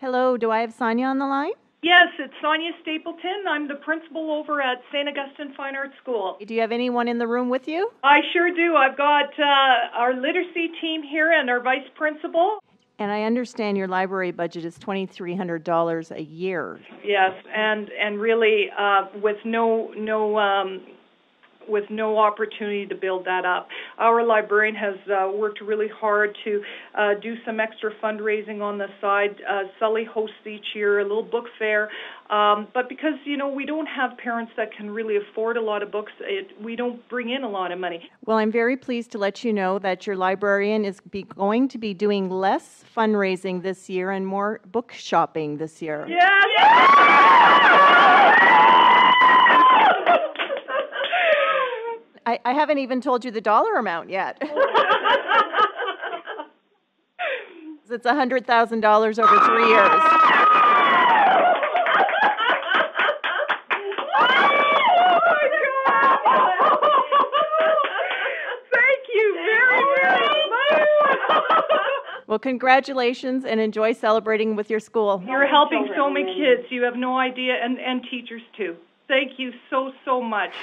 Hello, do I have Sonia on the line? Yes, it's Sonia Stapleton. I'm the principal over at St. Augustine Fine Arts School. Do you have anyone in the room with you? I sure do. I've got our literacy team here and our vice principal. And I understand your library budget is $2,300 a year. Yes, and really with no opportunity to build that up. Our librarian has worked really hard to do some extra fundraising on the side. Sully hosts each year a little book fair, but because, you know, we don't have parents that can really afford a lot of books, we don't bring in a lot of money. Well, I'm very pleased to let you know that your librarian is going to be doing less fundraising this year and more book shopping this year. Yes! Yes! I haven't even told you the dollar amount yet. It's $100,000 over 3 years. Well, congratulations, and enjoy celebrating with your school. You're helping so many kids. You have no idea, and teachers, too. Thank you so, so much.